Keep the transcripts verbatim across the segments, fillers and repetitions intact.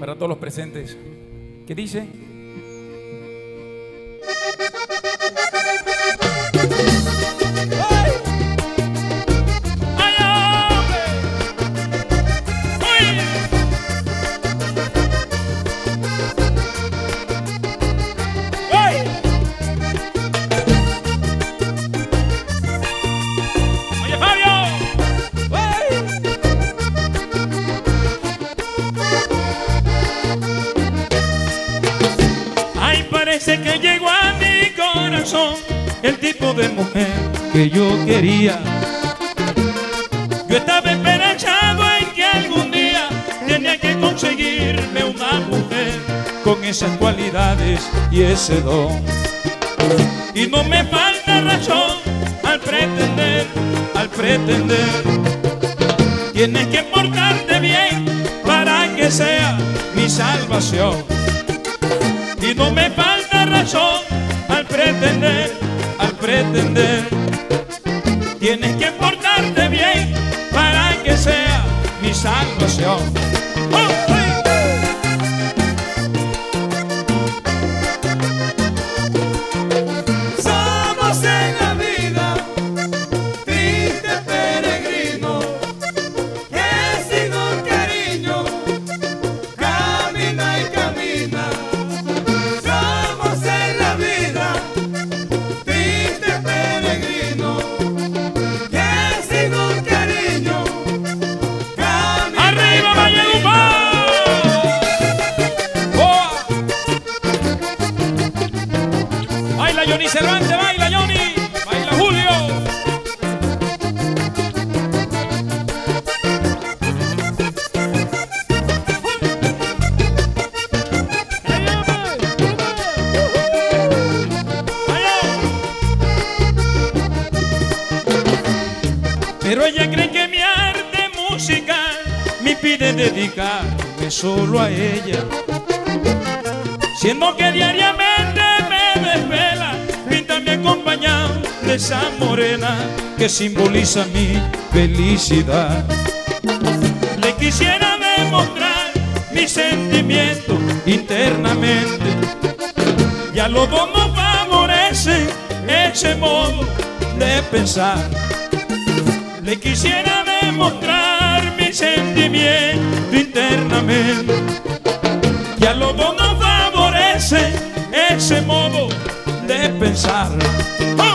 para todos los presentes. ¿Qué dice? Parece que llegó a mi corazón el tipo de mujer que yo quería. Yo estaba esperanzado en que algún día tenía que conseguirme una mujer con esas cualidades y ese don. Y no me falta razón al pretender, al pretender. Tienes que portarte bien para que sea mi salvación. Y no me falta razón al pretender, al pretender. Tienes que portarte bien para que sea mi salvación. ¡Oh! Pero ella cree que mi arte musical me pide dedicarme solo a ella, siendo que diariamente me desvela píntame acompañado de esa morena que simboliza mi felicidad. Le quisiera demostrar mi sentimiento internamente y a los dos nos favorece ese modo de pensar. Le quisiera demostrar mi sentimiento internamente y a los dos nos favorece ese modo de pensar. ¡Oh!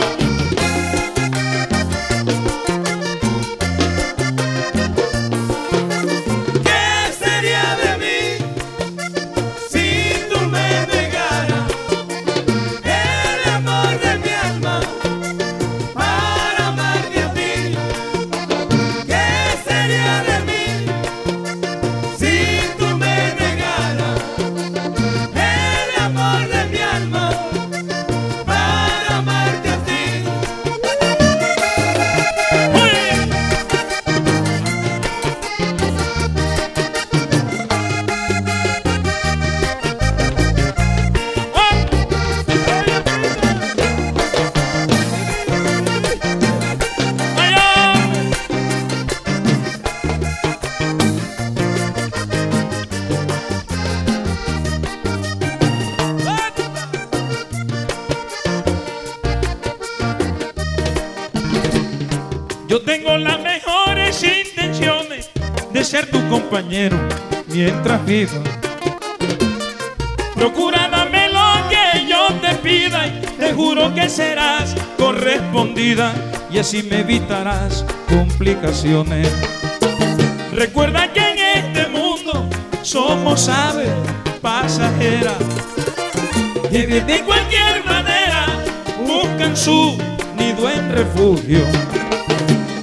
Yo tengo las mejores intenciones de ser tu compañero mientras viva. Procura dame lo que yo te pida y te juro que serás correspondida y así me evitarás complicaciones. Recuerda que en este mundo somos aves pasajeras que de cualquier manera buscan su nido en refugio.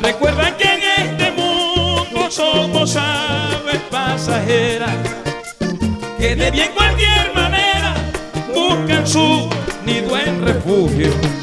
Recuerda que en este mundo somos aves pasajeras que de bien cualquier manera buscan su nido en refugio.